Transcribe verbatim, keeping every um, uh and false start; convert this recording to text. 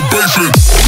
celebration.